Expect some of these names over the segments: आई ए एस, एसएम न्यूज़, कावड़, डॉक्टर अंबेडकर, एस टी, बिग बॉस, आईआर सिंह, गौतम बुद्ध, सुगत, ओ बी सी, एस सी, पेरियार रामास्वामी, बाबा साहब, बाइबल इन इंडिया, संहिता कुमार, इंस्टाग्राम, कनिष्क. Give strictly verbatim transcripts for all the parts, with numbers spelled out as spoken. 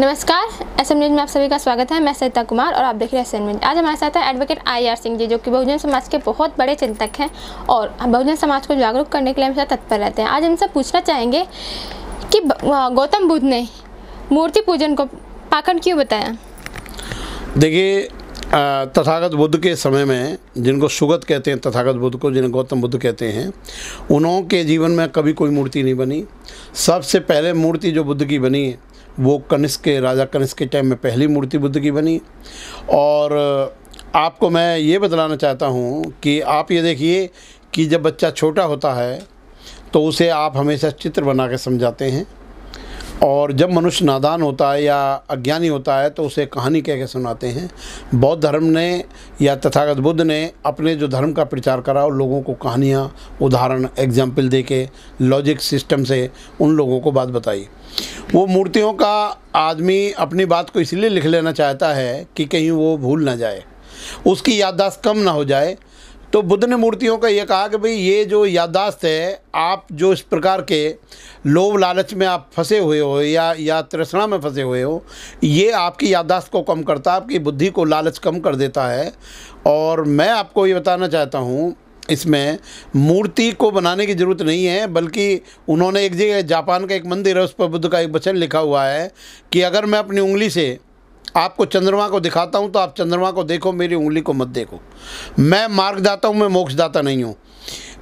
नमस्कार, एसएम न्यूज़ में आप सभी का स्वागत है। मैं संहिता कुमार और आप देख रहे हैं एसएम न्यूज़। आज हमारे साथ है एडवोकेट आईआर सिंह जी, जो कि बहुजन समाज के बहुत बड़े चिंतक हैं और बहुजन समाज को जागरूक करने के लिए हमेशा तत्पर रहते हैं। आज हमसे पूछना चाहेंगे कि गौतम बुद्ध ने मूर्ति पूजन को पाखंड क्यों बताया? देखिए, तथागत बुद्ध के समय में जिनको सुगत कहते हैं, तथागत बुद्ध को जिन्हें गौतम बुद्ध कहते हैं, उन्हों के जीवन में कभी कोई मूर्ति नहीं बनी। सबसे पहले मूर्ति जो बुद्ध की बनी है वो कनिष्क के राजा कनिष्क के टाइम में पहली मूर्ति बुद्ध की बनी। और आपको मैं ये बतलाना चाहता हूँ कि आप ये देखिए कि जब बच्चा छोटा होता है तो उसे आप हमेशा चित्र बना के समझाते हैं, और जब मनुष्य नादान होता है या अज्ञानी होता है तो उसे कहानी कह के सुनाते हैं। बौद्ध धर्म ने या तथागत बुद्ध ने अपने जो धर्म का प्रचार करा और लोगों को कहानियाँ, उदाहरण, एग्जाम्पल दे के लॉजिक सिस्टम से उन लोगों को बात बताई। वो मूर्तियों का आदमी अपनी बात को इसलिए लिख लेना चाहता है कि कहीं वो भूल ना जाए, उसकी याददाश्त कम ना हो जाए। तो बुद्ध ने मूर्तियों का ये कहा कि भाई ये जो याददाश्त है, आप जो इस प्रकार के लोभ लालच में आप फंसे हुए हो या या तृष्णा में फंसे हुए हो, ये आपकी याददाश्त को कम करता है, आपकी बुद्धि को लालच कम कर देता है। और मैं आपको ये बताना चाहता हूँ, इसमें मूर्ति को बनाने की ज़रूरत नहीं है, बल्कि उन्होंने एक जगह जापान का एक मंदिर है, उस पर बुद्ध का एक वचन लिखा हुआ है कि अगर मैं अपनी उंगली से आपको चंद्रमा को दिखाता हूँ तो आप चंद्रमा को देखो, मेरी उंगली को मत देखो। मैं मार्गदाता हूँ, मैं मोक्षदाता नहीं हूँ।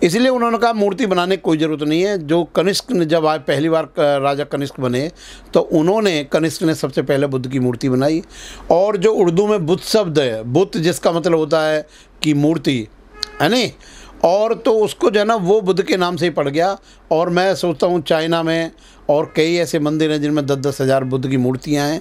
इसलिए उन्होंने कहा मूर्ति बनाने की कोई ज़रूरत नहीं है। जो कनिष्क ने जब आए, पहली बार राजा कनिष्क बने, तो उन्होंने कनिष्क ने सबसे पहले बुद्ध की मूर्ति बनाई। और जो उर्दू में बुद्ध शब्द है, बुद्ध जिसका मतलब होता है कि मूर्ति, है नहीं, और तो उसको जो है ना वो बुद्ध के नाम से ही पड़ गया। और मैं सोचता हूँ चाइना में और कई ऐसे मंदिर हैं जिनमें दस दस हज़ार बुद्ध की मूर्तियाँ हैं।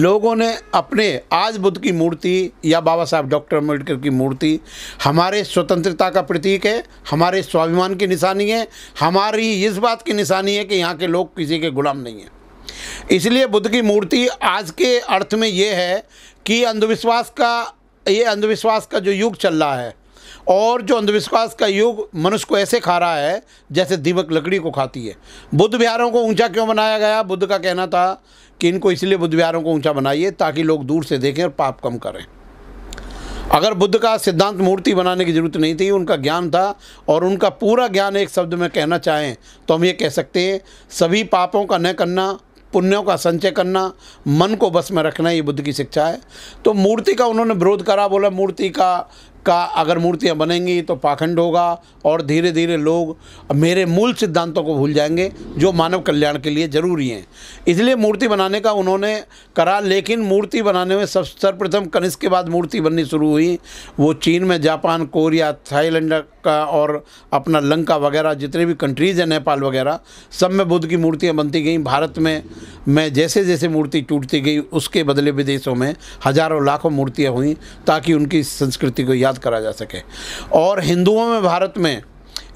लोगों ने अपने आज बुद्ध की मूर्ति या बाबा साहब डॉक्टर अंबेडकर की मूर्ति हमारे स्वतंत्रता का प्रतीक है, हमारे स्वाभिमान की निशानी है, हमारी इस बात की निशानी है कि यहाँ के लोग किसी के गुलाम नहीं हैं। इसलिए बुद्ध की मूर्ति आज के अर्थ में ये है कि अंधविश्वास का, ये अंधविश्वास का जो युग चल रहा है और जो अंधविश्वास का युग मनुष्य को ऐसे खा रहा है जैसे दीमक लकड़ी को खाती है। बुद्ध विहारों को ऊंचा क्यों बनाया गया? बुद्ध का कहना था कि इनको इसलिए बुद्ध विहारों को ऊंचा बनाइए ताकि लोग दूर से देखें और पाप कम करें। अगर बुद्ध का सिद्धांत मूर्ति बनाने की ज़रूरत नहीं थी, उनका ज्ञान था। और उनका पूरा ज्ञान एक शब्द में कहना चाहें तो हम ये कह सकते हैं, सभी पापों का न करना, पुण्यों का संचय करना, मन को बस में रखना, ये बुद्ध की शिक्षा है। तो मूर्ति का उन्होंने विरोध करा, बोला मूर्ति का का अगर मूर्तियाँ बनेंगी तो पाखंड होगा और धीरे धीरे लोग मेरे मूल सिद्धांतों को भूल जाएंगे जो मानव कल्याण के लिए ज़रूरी हैं। इसलिए मूर्ति बनाने का उन्होंने करा। लेकिन मूर्ति बनाने में सब सर्वप्रथम कनिष्क के बाद मूर्ति बननी शुरू हुई। वो चीन में, जापान, कोरिया, थाईलैंड का और अपना लंका वगैरह जितने भी कंट्रीज़ हैं, नेपाल वगैरह, सब में बुद्ध की मूर्तियाँ बनती गई। भारत में में जैसे जैसे मूर्ति टूटती गई, उसके बदले विदेशों में हज़ारों लाखों मूर्तियाँ हुई ताकि उनकी संस्कृति को करा जा सके। और हिंदुओं में, भारत में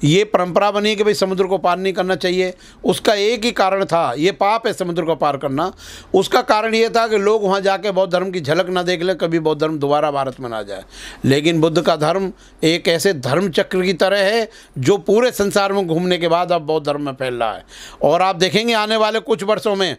ये परंपरा बनी कि भाई समुद्र को पार नहीं करना चाहिए। उसका एक ही कारण था, ये पाप है समुद्र को पार करना। उसका कारण ये था कि लोग वहाँ जाके बौद्ध धर्म की झलक ना देख ले, कभी बौद्ध धर्म दोबारा भारत में ना जाए। लेकिन बुद्ध का धर्म एक ऐसे धर्म चक्र की तरह है जो पूरे संसार में घूमने के बाद अब बौद्ध धर्म में फैल रहा है। और आप देखेंगे आने वाले कुछ वर्षों में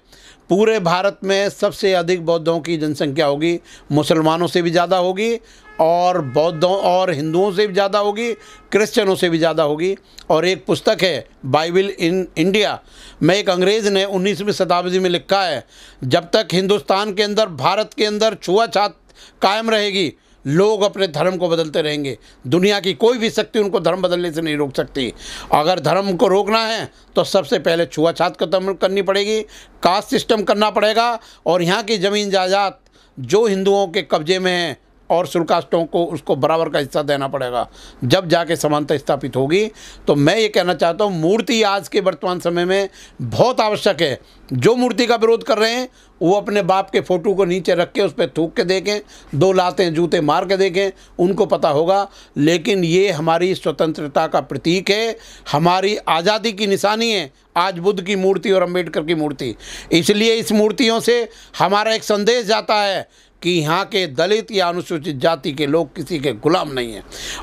पूरे भारत में सबसे अधिक बौद्धों की जनसंख्या होगी, मुसलमानों से भी ज़्यादा होगी और बौद्धों और हिंदुओं से भी ज़्यादा होगी, क्रिश्चियनों से भी ज़्यादा होगी। और एक पुस्तक है बाइबल इन इंडिया में, एक अंग्रेज़ ने उन्नीसवीं शताब्दी में लिखा है, जब तक हिंदुस्तान के अंदर, भारत के अंदर छुआछूत कायम रहेगी, लोग अपने धर्म को बदलते रहेंगे। दुनिया की कोई भी शक्ति उनको धर्म बदलने से नहीं रोक सकती। अगर धर्म को रोकना है तो सबसे पहले छुआछात खत्म करनी पड़ेगी, कास्ट सिस्टम करना पड़ेगा, और यहाँ की ज़मीन जायदाद जो हिंदुओं के कब्जे में है और शुल्कास्टों को, उसको बराबर का हिस्सा देना पड़ेगा। जब जाके समानता स्थापित होगी। तो मैं ये कहना चाहता हूँ मूर्ति आज के वर्तमान समय में बहुत आवश्यक है। जो मूर्ति का विरोध कर रहे हैं वो अपने बाप के फ़ोटो को नीचे रख के उस पर थूक के देखें, दो लातें जूते मार के देखें, उनको पता होगा। लेकिन ये हमारी स्वतंत्रता का प्रतीक है, हमारी आज़ादी की निशानी है आज बुद्ध की मूर्ति और अम्बेडकर की मूर्ति। इसलिए इस मूर्तियों से हमारा एक संदेश जाता है कि यहाँ के दलित या अनुसूचित जाति के लोग किसी के गुलाम नहीं हैं।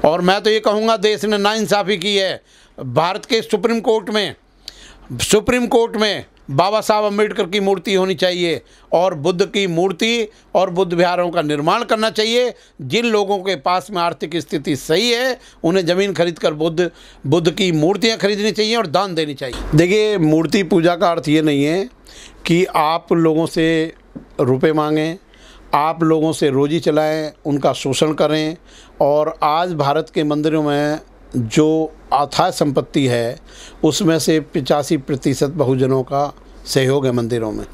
और मैं तो ये कहूँगा, देश ने नाइंसाफ़ी की है। भारत के सुप्रीम कोर्ट में, सुप्रीम कोर्ट में बाबा साहब अंबेडकर की मूर्ति होनी चाहिए और बुद्ध की मूर्ति और बुद्ध विहारों का निर्माण करना चाहिए। जिन लोगों के पास में आर्थिक स्थिति सही है उन्हें ज़मीन खरीदकर बुद्ध बुद्ध की मूर्तियां खरीदनी चाहिए और दान देनी चाहिए। देखिए, मूर्ति पूजा का अर्थ ये नहीं है कि आप लोगों से रुपए मांगें, आप लोगों से रोजी चलाएं, उनका शोषण करें। और आज भारत के मंदिरों में जो अथाह संपत्ति है उसमें से पचासी प्रतिशत बहुजनों का सहयोग है मंदिरों में।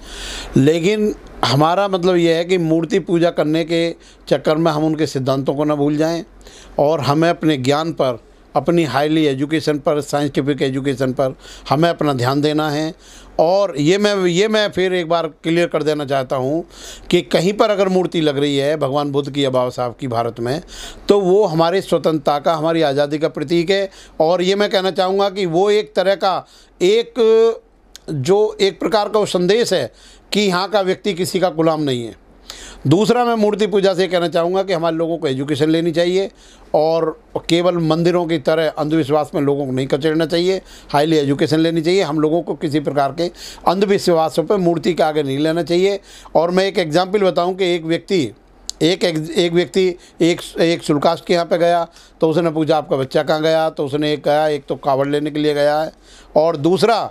लेकिन हमारा मतलब यह है कि मूर्ति पूजा करने के चक्कर में हम उनके सिद्धांतों को ना भूल जाएं और हमें अपने ज्ञान पर, अपनी हाईली एजुकेशन पर, साइंटिफिक एजुकेशन पर हमें अपना ध्यान देना है। और ये मैं ये मैं फिर एक बार क्लियर कर देना चाहता हूँ कि कहीं पर अगर मूर्ति लग रही है भगवान बुद्ध की या बाबा साहब की भारत में, तो वो हमारी स्वतंत्रता का, हमारी आज़ादी का प्रतीक है। और ये मैं कहना चाहूँगा कि वो एक तरह का एक जो एक प्रकार का वो संदेश है कि यहाँ का व्यक्ति किसी का गुलाम नहीं है। दूसरा, मैं मूर्ति पूजा से कहना चाहूँगा कि हमारे लोगों को एजुकेशन लेनी चाहिए और केवल मंदिरों की तरह अंधविश्वास में लोगों को नहीं कचड़ना चाहिए, हाईली एजुकेशन लेनी चाहिए। हम लोगों को किसी प्रकार के अंधविश्वासों पर मूर्ति के आगे नहीं लेना चाहिए। और मैं एक एग्जाम्पल बताऊं कि एक व्यक्ति एक एक व्यक्ति एक एक शुल्कास्ट के यहाँ पे गया तो उसने पूछा आपका बच्चा कहाँ गया, तो उसने कहा एक तो कावड़ लेने के लिए गया है और दूसरा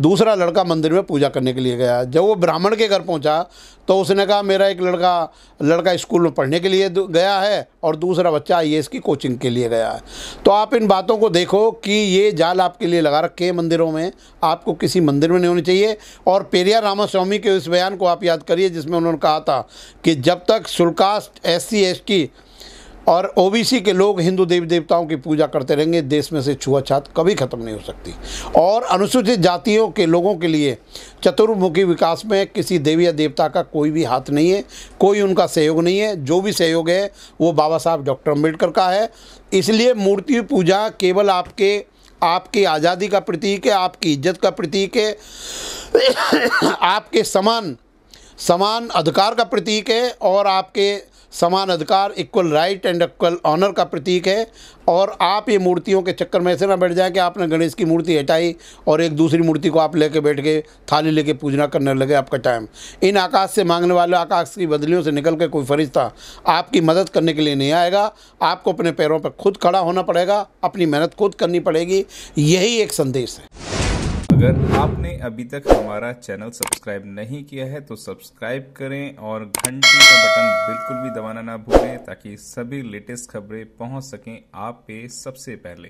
दूसरा लड़का मंदिर में पूजा करने के लिए गया। जब वो ब्राह्मण के घर पहुंचा तो उसने कहा मेरा एक लड़का लड़का स्कूल में पढ़ने के लिए गया है और दूसरा बच्चा आई ए एस की कोचिंग के लिए गया है। तो आप इन बातों को देखो कि ये जाल आपके लिए लगा रखे हैं मंदिरों में, आपको किसी मंदिर में नहीं होनी चाहिए। और पेरियार रामास्वामी के उस बयान को आप याद करिए जिसमें उन्होंने कहा था कि जब तक शुल्कास्ट, एस सी, एस टी और ओ बी सी के लोग हिंदू देवी देवताओं की पूजा करते रहेंगे देश में से छुआछूत कभी ख़त्म नहीं हो सकती। और अनुसूचित जातियों के लोगों के लिए चतुर्मुखी विकास में किसी देवी या देवता का कोई भी हाथ नहीं है, कोई उनका सहयोग नहीं है। जो भी सहयोग है वो बाबा साहब डॉक्टर अंबेडकर का है। इसलिए मूर्ति पूजा केवल आपके आपकी आज़ादी का प्रतीक है, आपकी इज्जत का प्रतीक है, आपके समान समान अधिकार का प्रतीक है और आपके समान अधिकार, equal right and equal honour का प्रतीक है। और आप ये मूर्तियों के चक्कर में ऐसे ना बैठ जाए कि आपने गणेश की मूर्ति हटाई और एक दूसरी मूर्ति को आप लेके बैठ गए, थाली लेके पूजना करने लगे। आपका टाइम इन आकाश से मांगने वाले, आकाश की बदलियों से निकल के कोई फरिश्ता आपकी मदद करने के लिए नहीं आएगा। आपको अपने पैरों पर खुद खड़ा होना पड़ेगा, अपनी मेहनत खुद करनी पड़ेगी। यही एक संदेश है। अगर आपने अभी तक हमारा चैनल सब्सक्राइब नहीं किया है तो सब्सक्राइब करें और घंटी का बटन बिल्कुल भी दबाना ना भूलें ताकि सभी लेटेस्ट खबरें पहुंच सकें आप पे सबसे पहले।